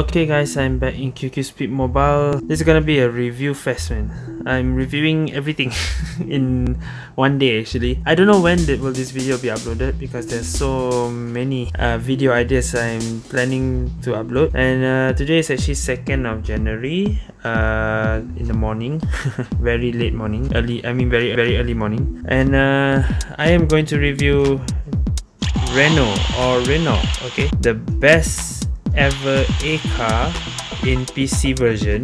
Okay guys, I'm back in QQ Speed Mobile. This is gonna be a review fest, man. I'm reviewing everything in one day actually. I don't know when will this video be uploaded because there's so many video ideas I'm planning to upload. And today is actually 2nd of January in the morning. Very late morning. Very early morning. And I am going to review Renault, okay? The best ever a car in PC version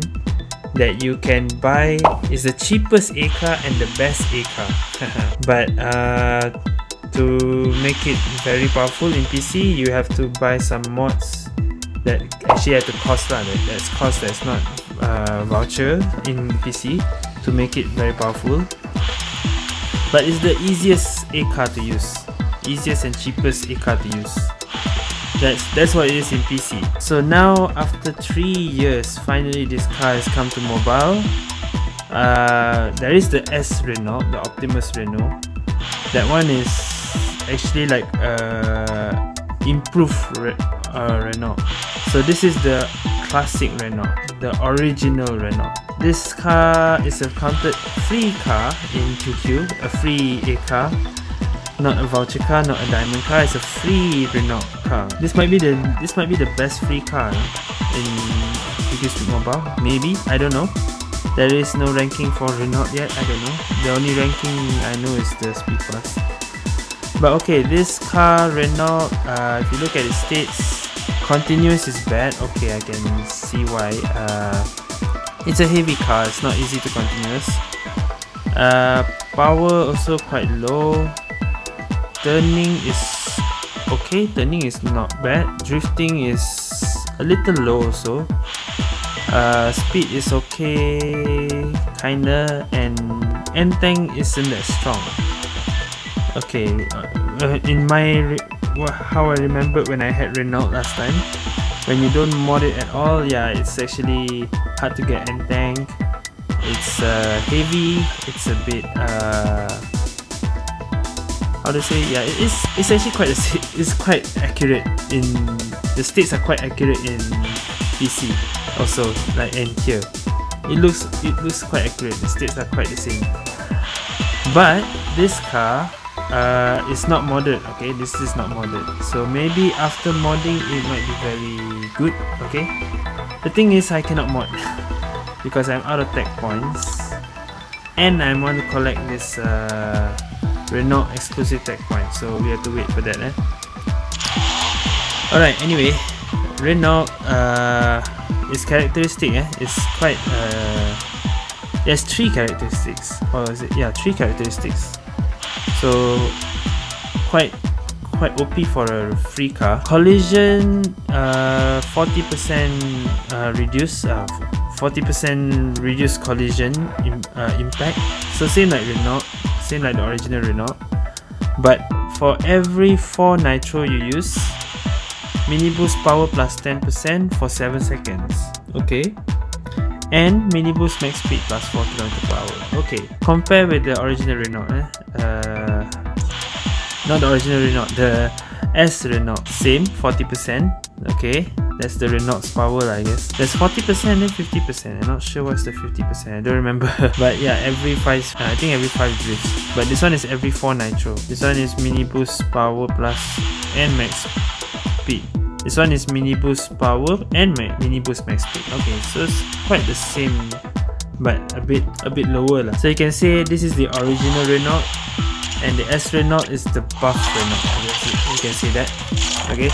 that you can buy is the cheapest a car and the best a car. But to make it very powerful in PC, you have to buy some mods that actually have to cost, that's cost, that's not voucher in PC, to make it very powerful. But it's the easiest a car to use, easiest and cheapest a car to use. That's what it is in PC. So now after 3 years, finally this car has come to mobile. There is the S Renault, the Optimus Renault. That one is actually like improved Renault. So this is the classic Renault, the original Renault. This car is a counted free car in QQ, a free A car. Not a voucher car, not a diamond car. It's a free Renault car. This might be the best free car in QQ Speed Mobile. Maybe, I don't know. There is no ranking for Renault yet. I don't know. The only ranking I know is the Speed Pass. But okay, this car Renault. If you look at its states, continuous is bad. Okay, I can see why. It's a heavy car. It's not easy to continuous. Power also quite low. Turning is okay, turning is not bad. Drifting is a little low also. Speed is okay, kinda, and N-Tank isn't that strong. Okay, in my how I remembered when I had Renault last time, when you don't mod it at all, yeah, it's actually hard to get N-Tank. It's heavy, it's a bit how to say, yeah, it's actually quite accurate in the states are quite accurate in PC also, like, and here it looks quite accurate. The states are quite the same, but this car is not modded. Okay, this is not modded, so maybe after modding it might be very good. Okay, the thing is I cannot mod because I'm out of tech points and I want to collect this Renault exclusive tech point, so we have to wait for that. Alright, anyway, Renault, its characteristic, it's quite, there's three characteristics, or is it, yeah, three characteristics, so quite OP for a free car. Collision, 40% reduced, 40% reduced collision impact, so same like Renault, same like the original Renault, but for every 4 nitro you use, mini boost power plus 10% for 7 seconds. Okay, and mini boost max speed plus 4 km/h. Okay, compare with the original Renault, not the original Renault, the S Renault, same 40%. Okay, that's the Renault's power, I guess. There's 40% and 50%. I'm not sure what's the 50%. I don't remember. But yeah, every 5, I think every 5 drifts. But this one is every 4 nitro. This one is mini boost power plus and max speed. This one is mini boost power and mini boost max speed. Okay, so it's quite the same, but a bit lower lah. So you can say this is the original Renault, and the S Renault is the buff Renault. You can see that. Okay.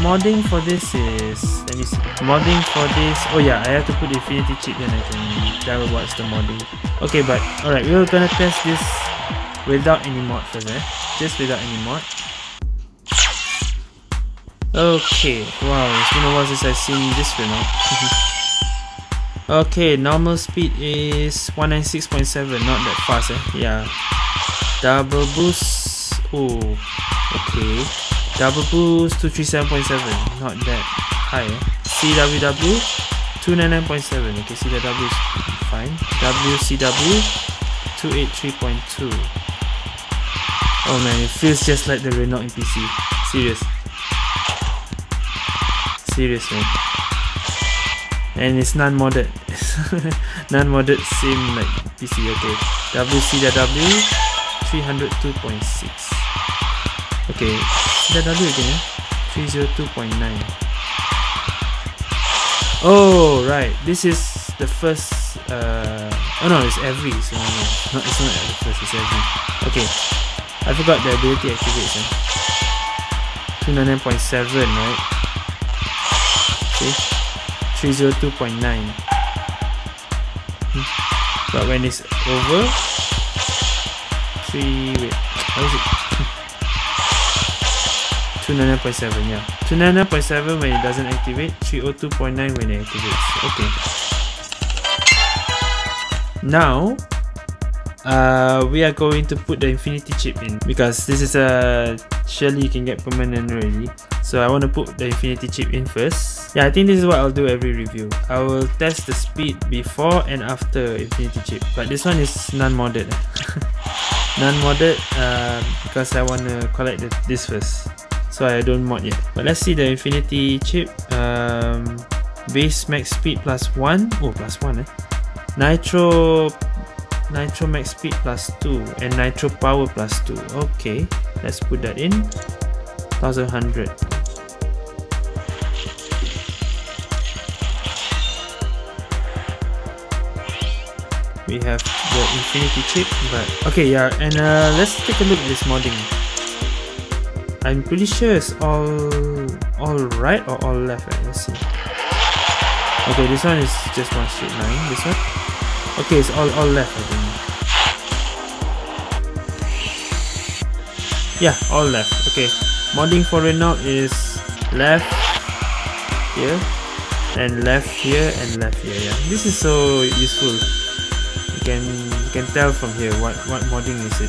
Modding for this is, let me see, modding for this, oh yeah, I have to put the infinity chip, then I can tell what's the modding. Okay, but alright, we're gonna test this without any mod first, just without any mod. Okay, wow, it's been a while since I've seen this Renault. Okay, normal speed is 196.7, not that fast, yeah. Double boost, oh, okay. Double boost 237.7, not that high. CWW 299.7. Okay, CWW is fine. WCW 283.2. Oh man, it feels just like the Renault in PC. Serious. seriously. And it's non-modded. Non-modded, same like PC. Okay, WCW 302.6. Okay, CW again, 302.9. Oh right, this is the first. Oh no, it's every. So no, it's not the first. It's every. Okay, I forgot the ability activates. 299.7, right? Okay. 302.9. But when it's over 3, wait, how is it? 299.7, yeah, 299.7 when it doesn't activate, 302.9 when it activates. Okay, now we are going to put the infinity chip in, because this is a surely you can get permanent already. So I want to put the infinity chip in first. Yeah, I think this is what I'll do every review. I will test the speed before and after infinity chip, but this one is non-modded. Non-modded because I want to collect this first, so I don't mod yet. But let's see the infinity chip. Base max speed +1. Oh, +1 eh. Nitro max speed +2 and nitro power +2. Okay, let's put that in. 1100. We have the infinity chip, but okay, yeah. And let's take a look at this modding. I'm pretty sure it's all right or all left. Let's see. Okay, this one is just one straight line. This one. Okay, it's all left, I think. Yeah, all left. Okay, modding for Renault is left here and left here and left here. Yeah, this is so useful. You can tell from here what modding is it.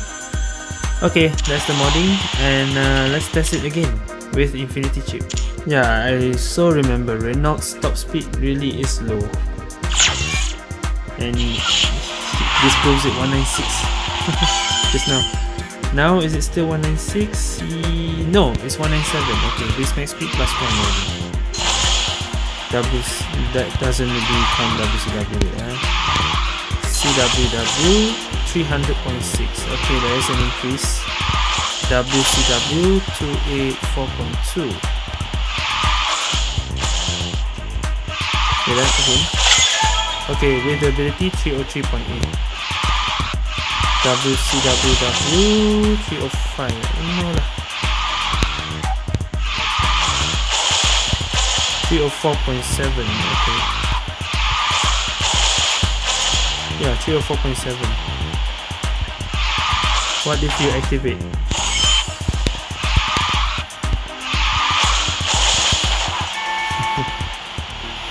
Okay, that's the modding, and let's test it again with infinity chip. Yeah, I so remember Renault's top speed really is low. And this proves it, 196. Just now. Now is it still 196? No, it's 197. Okay, this max speed +1 already. That doesn't really count WCW. CWW 300.6. Okay, there is an increase. WCW 284.2. Okay, that's again. Okay, with the ability 303.8. WCWW 305. No lah. 304.7. Okay. Yeah, 304.7. What if you activate?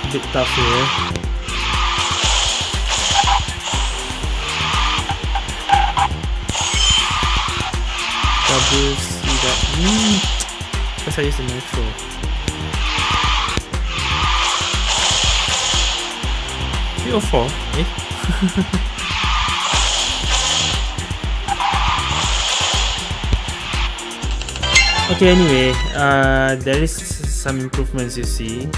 A bit tough here. See that? Because I use the nitro. Three or four, eh? Okay, anyway, there is some improvements, you see.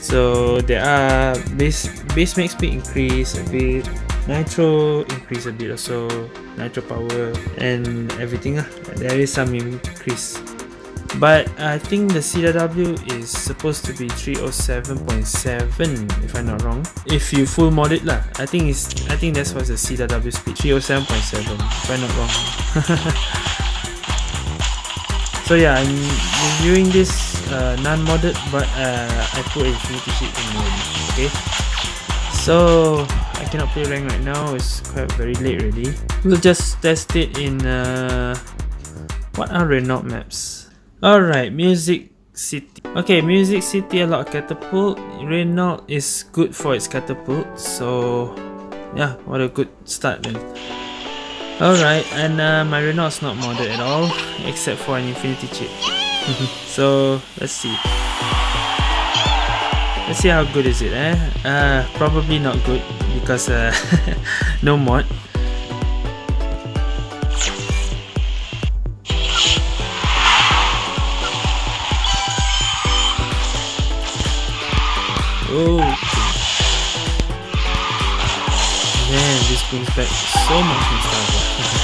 So there are base max speed increase a bit, nitro increase a bit also, nitro power and everything. There is some increase, but I think the CW is supposed to be 307.7 if I'm not wrong, if you full mod it lah. I think that's what's the CW speed, 307.7 if I'm not wrong. So yeah, I'm reviewing this non-modded, but I put infinity chip in mode. Okay, so I cannot play rank right now, it's quite very late already. We'll just test it in what are Renault maps? Alright, Music City. Okay, Music City allowed catapult. Renault is good for its catapult, so yeah, what a good start then. Alright, and my Renault's not modded at all except for an infinity chip. So let's see. Let's see how good is it, eh? Probably not good because no mod. you expect so much from Star Wars.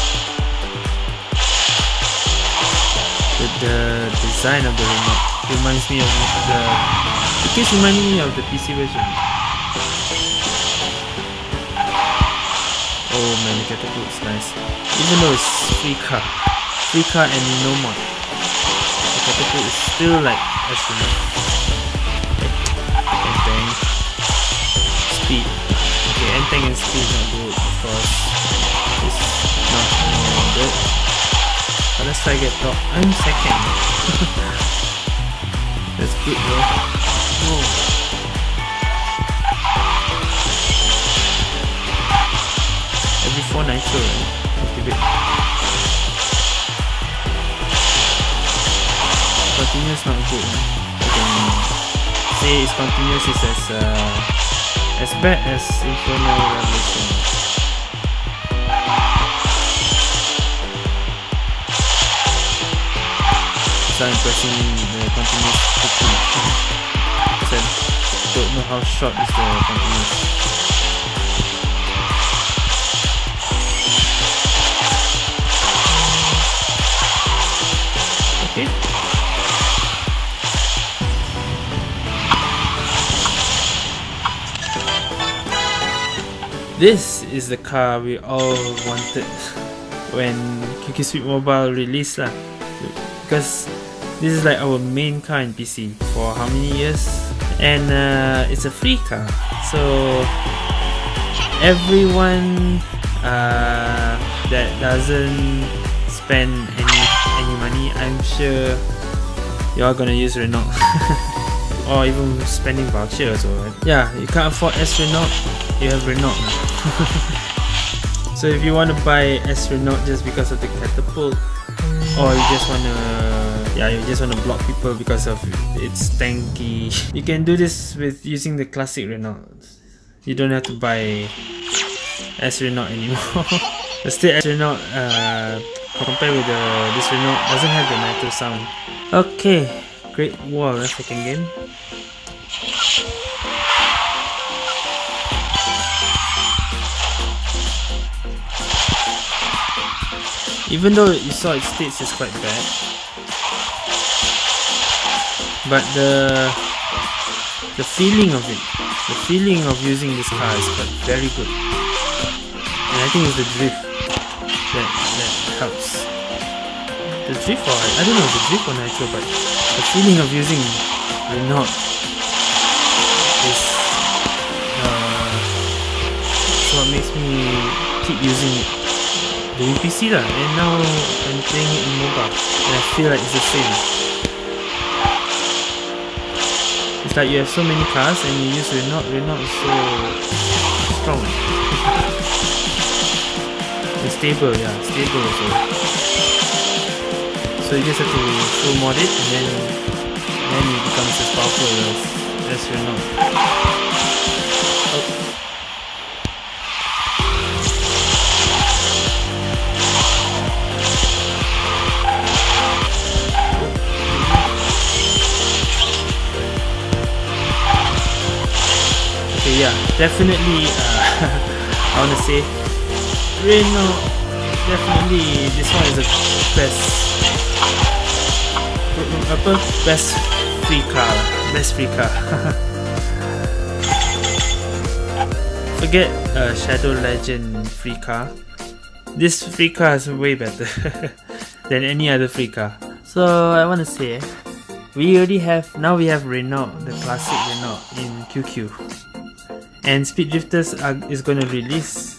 The design of the remote reminds me of the... It keeps reminding me of the PC version. Oh man, the catapult is nice. Even though it's free car and no mod, the catapult is still like astronaut. Speed. Okay, anything in speed is not good, of course. It's not really good. But let's try get top. I'm second. That's good though. Whoa. Every 4 nitro, right? Activate. Continuous not good, right? Okay. Say it's continuous is as bad as Infernal Revolution. Start impressing the continuous quickly, because I don't know how short is the continuous. Okay. This is the car we all wanted when QQ Speed Mobile released lah. Because this is like our main car in PC for how many years? And it's a free car, so everyone that doesn't spend any money, I'm sure you're gonna use Renault. Or even spending voucher or so, right? Yeah, you can't afford S Renault, you have Renault now. So if you want to buy S Renault just because of the catapult, or you just want to, yeah, you just want to block people because of it's tanky, you can do this with using the classic Renault. You don't have to buy S Renault anymore. But still, S Renault compared with this Renault doesn't have the nitro sound. Okay. Great Wall, that's the second game. Even though you saw its states is quite bad, but the feeling of it, the feeling of using this car is quite very good, and I think it's the drift that helps. The drift or I don't know the drift or nitro, but the feeling of using Renault is what makes me keep using it. Doing PC lah, and now I'm playing it in mobile, and I feel like it's the same. It's like you have so many cars and you use Renault. Renault is so strong and stable, yeah, stable also. So you just have to full mod it, and then it becomes as powerful as Renault. Oh. Okay, yeah, definitely. I wanna say Renault. Definitely, this one is the best. Best free car. Forget Shadow Legend free car. This free car is way better than any other free car. So I want to say, we have Renault, the classic Renault in QQ, and Speed Drifters is going to release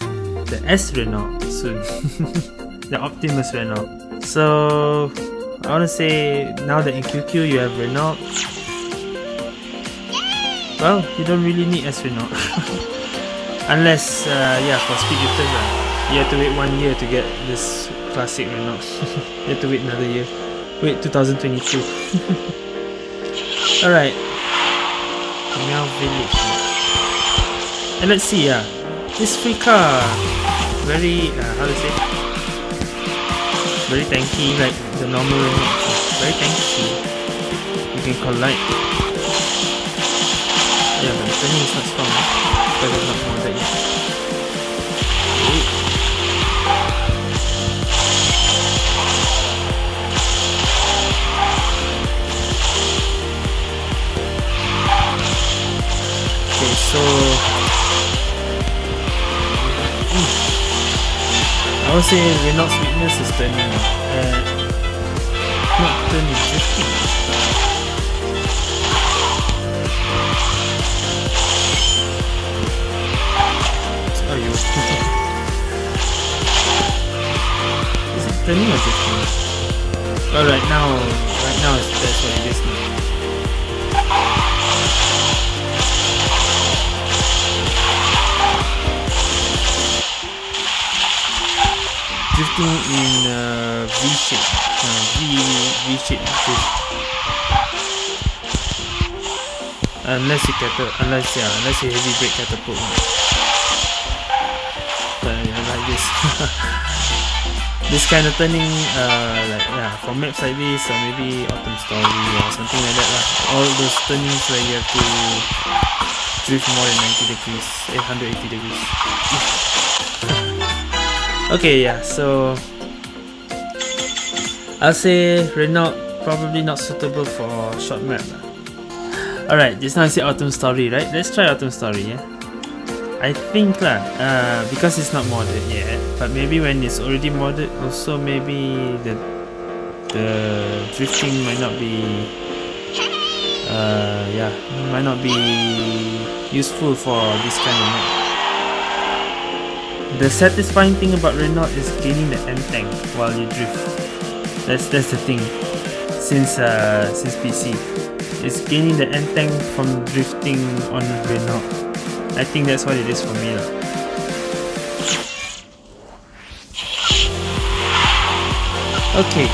the S Renault soon, the Optimus Renault. So I want to say, now that in QQ you have Renault, well, you don't really need S Renault. Unless, yeah, for Speed Drifters, you have to wait 1 year to get this classic Renault. You have to wait another year. Wait, 2022. Alright. Now Village. And let's see, yeah. This free car, very, how to say, very tanky, like the normal Renault. Very tanky. You can collide. Yeah, but the turning is not strong. But it's not more that yet. would say Renault's weakness is turning. Not turning, drifting. Is it turning or drifting? Oh, right now that's what it is now. Drifting in V shape, V shape drift. Unless you unless you heavy brake catapult. Like this. This kind of turning, like for maps like this, or maybe Autumn Story or something like that lah. All those turnings where you have to drift more than 180 degrees. Okay, yeah. So I'll say Renault probably not suitable for short map lah. Alright, just now I said Autumn Story, right? Let's try Autumn Story, yeah. I think lah, because it's not modded yet, but maybe when it's already modded, also maybe the drifting might not be, yeah, might not be useful for this kind of map. The satisfying thing about Renault is gaining the M tank while you drift. That's the thing. Since PC, it's gaining the M tank from drifting on Renault. I think that's what it is for me lah. Okay.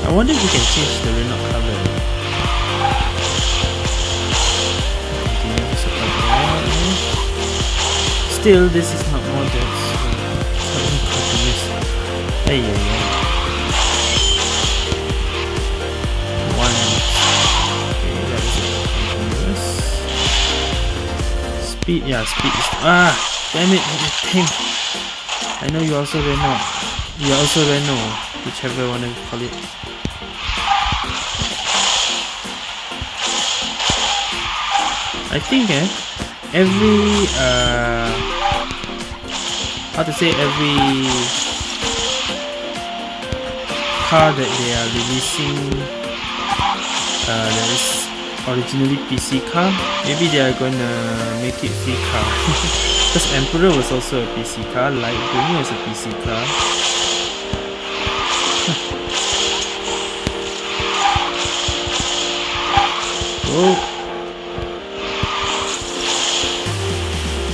I wonder if we can change the Renault color. Still, this is not modded, so I'm confused. Hey, yeah. Speed, yeah, speed is... Ah! Damn it, I know you also Renault. You're also Renault, whichever you want to call it. I think, every... how to say, every... car that they are releasing... that is... originally PC car, maybe they are gonna make it free car. Because Emperor was also a PC car, like Lightbringer was a PC car. Oh.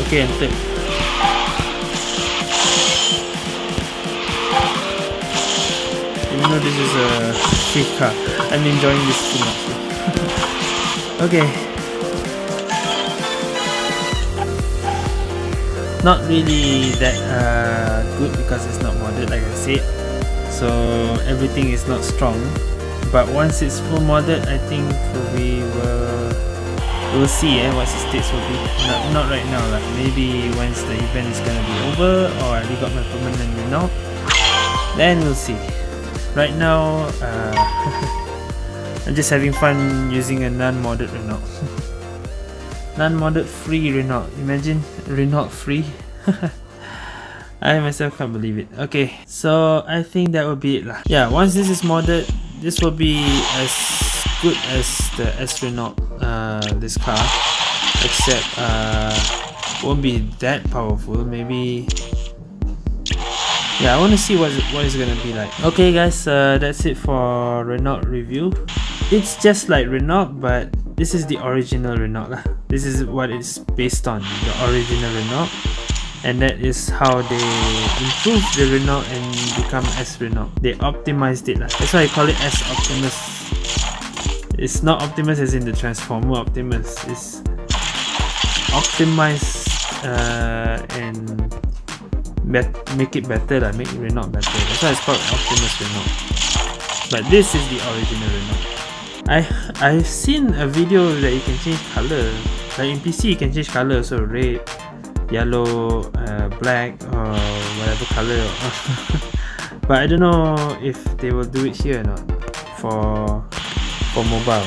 Okay, I'm third. Even though this is a free car, I'm enjoying this too much. Okay. Not really that good because it's not modded, like I said. So everything is not strong. But once it's full modded, I think we'll see what the states will be. Not right now, like maybe once the event is gonna be over, or I already got my permanent Renault, then we'll see. Right now, I'm just having fun using a non-modded Renault. Non-modded free Renault. Imagine Renault free. I myself can't believe it. Okay, so I think that will be it lah. Yeah, once this is modded, this will be as good as the S-Renault, this car. Except won't be that powerful. Maybe. Yeah, I want to see what it's gonna be like. Okay guys, that's it for Renault review. It's just like Renault, but this is the original Renault lah. This is what it's based on, the original Renault, and that is how they improved the Renault and become S Renault. They optimized it lah. That's why I call it S Optimus. It's not Optimus as in the Transformer Optimus. It's optimized and make it better lah. Make Renault better. That's why it's called Optimus Renault. But this is the original Renault. I've seen a video that you can change color. Like in PC, you can change color, so red, yellow, black, or whatever color. But I don't know if they will do it here or not for mobile.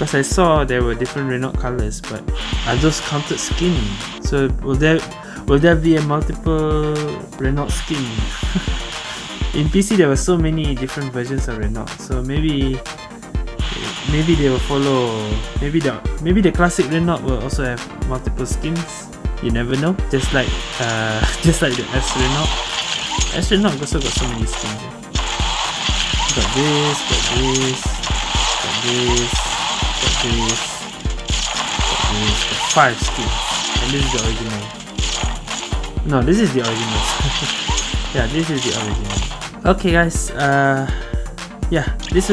Because I saw there were different Renault colors, but are those counted skin? So will there be a multiple Renault skin? In PC there were so many different versions of Renault, so maybe they will follow. Maybe the classic Renault will also have multiple skins. You never know. Just like the S Renault. S Renault also got so many skins. Got this. Got this. Got this. Got 5 skins, and this is the original. No, this is the original. Yeah, this is the original. Okay, guys. Yeah, this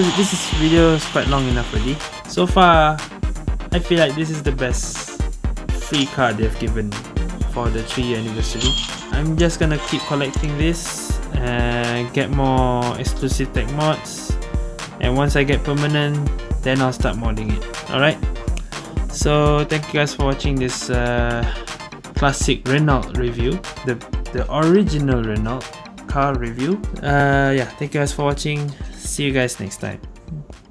video is quite long enough already. So far, I feel like this is the best free card they've given for the 3-year anniversary. I'm just gonna keep collecting this and get more exclusive tech mods. And once I get permanent, then I'll start modding it. Alright, so thank you guys for watching this classic Renault review, the original Renault car review. Yeah, thank you guys for watching. See you guys next time.